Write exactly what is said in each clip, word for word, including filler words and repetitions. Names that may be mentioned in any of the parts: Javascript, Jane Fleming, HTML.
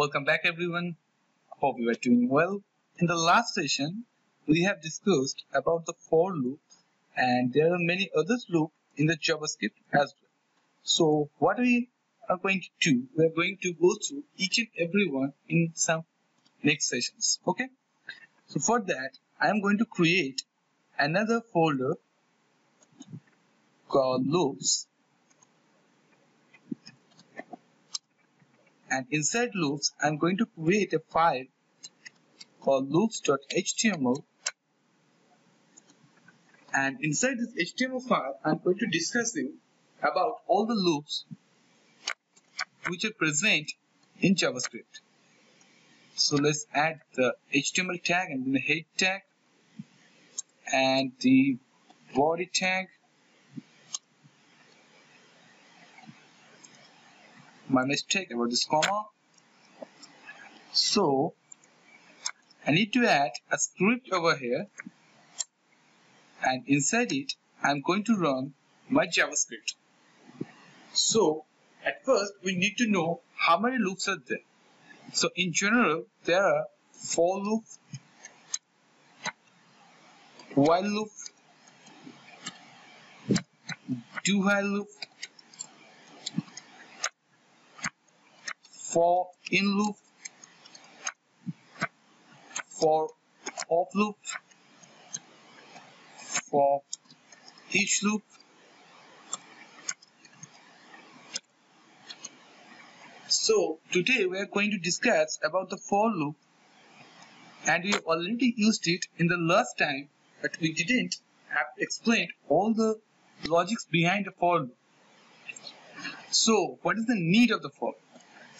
Welcome back everyone. Hope you are doing well. In the last session, we have discussed about the for loop, and there are many other loops in the JavaScript as well. So what we are going to do, we are going to go through each and every one in some next sessions. Okay. So for that, I am going to create another folder called loops. And inside loops, I'm going to create a file called loops dot H T M L. And inside this H T M L file, I'm going to discuss you about all the loops which are present in JavaScript. So let's add the H T M L tag and then the head tag and the body tag. My mistake about this comma. So I need to add a script over here, and inside it I'm going to run my JavaScript. So at first we need to know how many loops are there. So in general there are for loop, while loop, do while loop, for in loop, for off loop, for each loop, so today we are going to discuss about the for loop, and we already used it in the last time, but we didn't have explained all the logics behind the for loop. So what is the need of the for loop?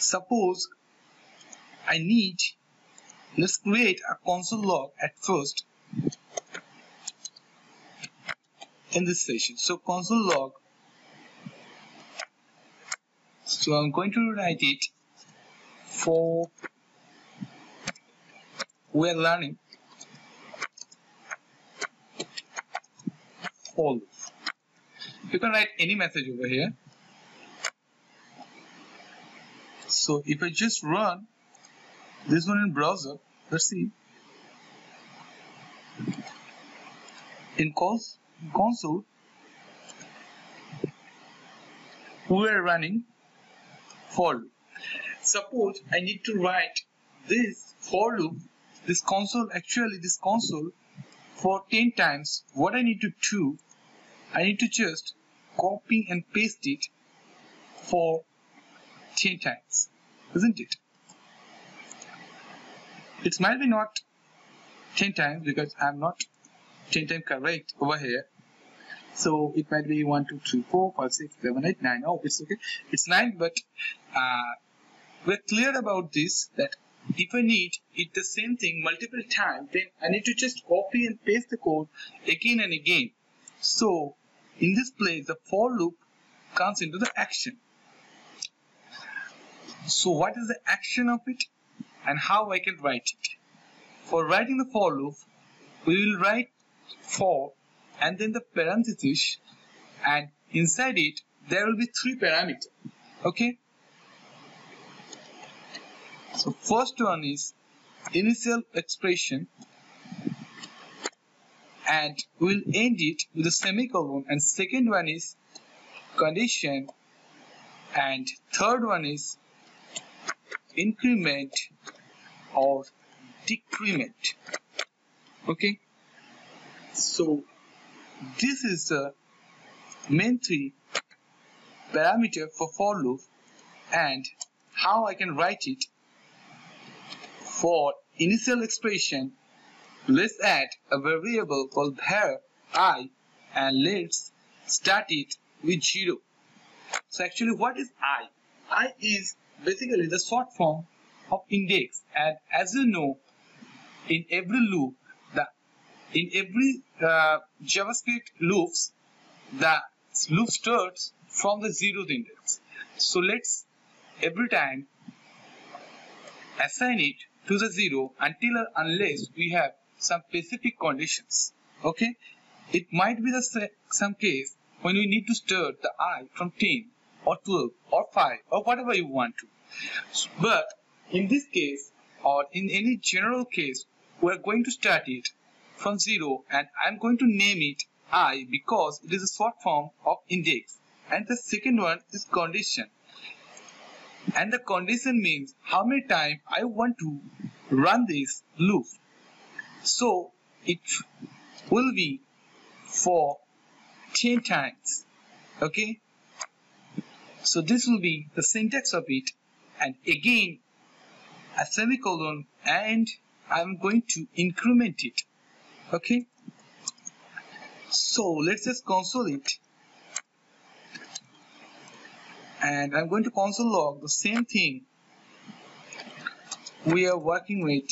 Suppose I need, let's create a console log at first in this session. So console log, so I'm going to write it for, we are learning for loop. You can write any message over here. So if I just run this one in browser, let's see. In cons console, we are running for loop. Suppose I need to write this for loop, this console, actually this console for ten times. What I need to do, I need to just copy and paste it for ten times, isn't it? It might be not ten times because I'm not ten times correct over here. So it might be one, two, three, four, five, six, seven, eight, nine. Oh, it's okay. It's nine, but uh, we're clear about this, that if I need it the same thing multiple times, then I need to just copy and paste the code again and again. So in this place, the for loop comes into the action. So what is the action of it and how I can write it? For writing the for loop, we will write for and then the parenthesis, and inside it there will be three parameters. Okay. So first one is initial expression, and we'll end it with a semicolon, and second one is condition, and third one is increment or decrement. Okay, so this is the main three parameter for for loop, and how I can write it. For initial expression, let's add a variable called var I, and let's start it with zero. So actually, what is I? I is basically the short form of index, and as you know, in every loop, the in every uh, JavaScript loops, the loop starts from the zeroth index. So let's every time assign it to the zero until or unless we have some specific conditions. Okay, it might be the some case when we need to start the I from ten. Or twelve or five or whatever you want to, but In this case, or in any general case, we're going to start it from zero, and I'm going to name it I because it is a short form of index. And the second one is condition. And the condition means how many times I want to run this loop. So it will be for ten times. Okay. So this will be the syntax of it. And again, a semicolon, and I'm going to increment it. Okay. So let's just console it. And I'm going to console log the same thing we are working with.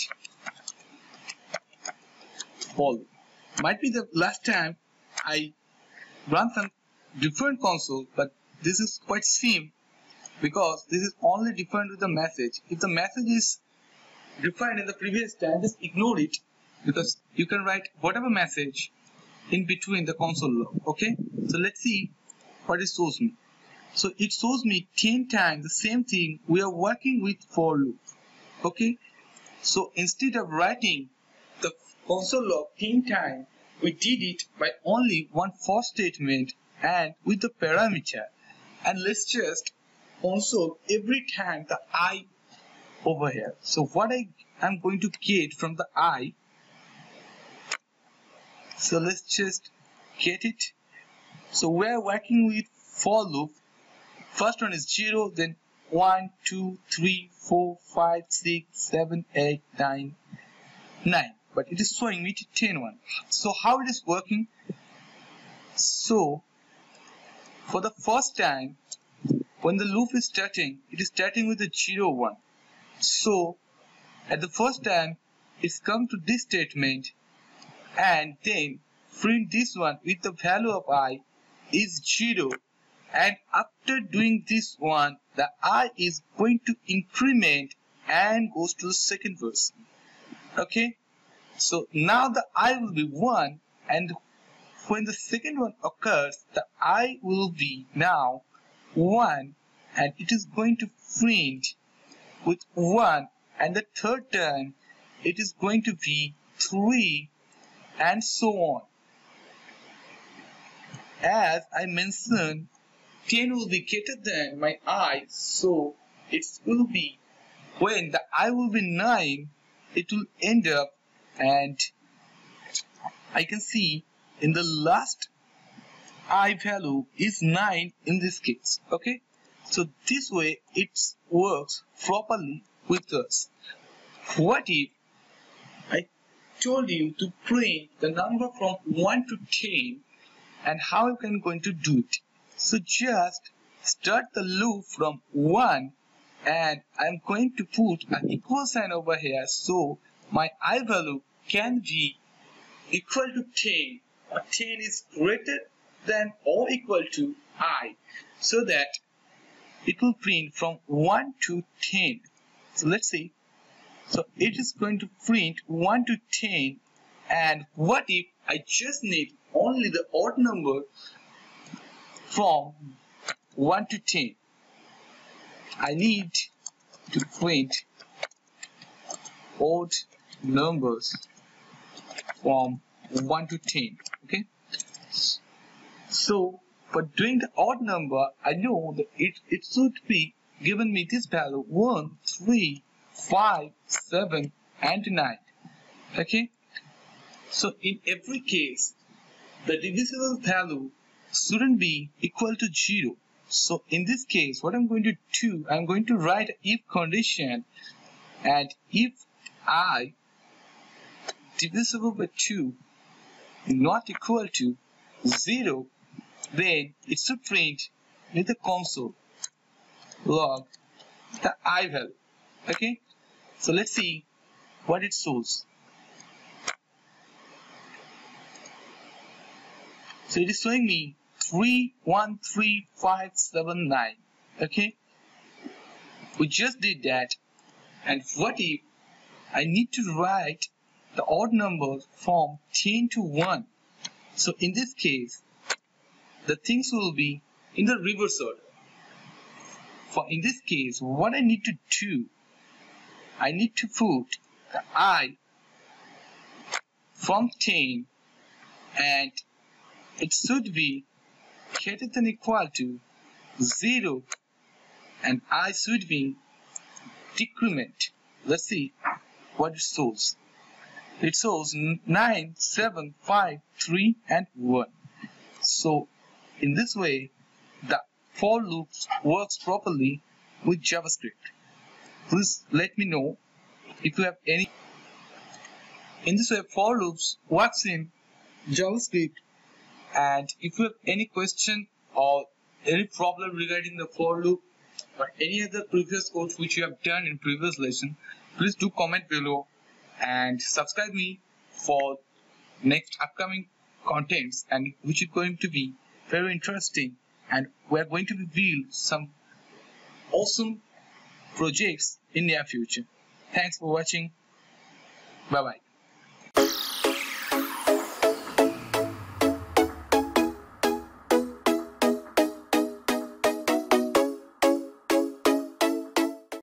All might be the last time I run some different console, but this is quite same because this is only different with the message. If the message is defined in the previous time, just ignore it because you can write whatever message in between the console log. Okay, so let's see what it shows me. So it shows me ten times the same thing we are working with for loop. Okay, so instead of writing the console log ten times, we did it by only one for statement and with the parameter. And let's just console every time the I over here. So what I am going to get from the I, so let's just get it. So we are working with for loop. First one is zero, then one, two, three, four, five, six, seven, eight, nine, nine. But it is showing me to ten one. So how it is working? So for the first time, when the loop is starting, it is starting with the zero one. So at the first time, it's come to this statement, and then print this one with the value of I is zero. And after doing this one, the I is going to increment and goes to the second verse. Okay. So now the I will be one, and when the second one occurs, the I will be now one, and it is going to print with one, and the third time it is going to be three, and so on. As I mentioned, ten will be greater than my I, so it will be when the I will be nine, it will end up. And I can see in the last I value is nine in this case. Okay, so this way it works properly with us. What if I told you to print the number from one to ten, and how you can going to do it? So just start the loop from one, and I'm going to put an equal sign over here, so my I value can be equal to ten, or ten is greater than or equal to I, so that it will print from one to ten. So let's see. So it is going to print one to ten, and what if I just need only the odd number from one to ten? I need to print odd numbers from one to ten. Okay, so for doing the odd number, I know that it, it should be given me this value one, three, five, seven and nine. Okay, so in every case the divisible value shouldn't be equal to zero. So in this case, what I'm going to do, I'm going to write if condition, and if I divisible by two not equal to zero, then it should print with the console log the I value. Okay, so let's see what it shows. So it is showing me three, one, three, five, seven, nine. Okay, we just did that. And what if I need to write the odd number from ten to one? So in this case, the things will be in the reverse order. For in this case, what I need to do, I need to put the I function, and it should be greater than equal to zero, and I should be decrement. Let's see what it shows. It shows nine, seven, five, three, and one. So in this way, the for loop works properly with JavaScript. Please let me know if you have any. In this way, for loops works in JavaScript. And if you have any question or any problem regarding the for loop or any other previous code which you have done in previous lesson, please do comment below and subscribe me for next upcoming contents, and which is going to be very interesting, and we are going to reveal some awesome projects in near future. Thanks for watching. Bye bye.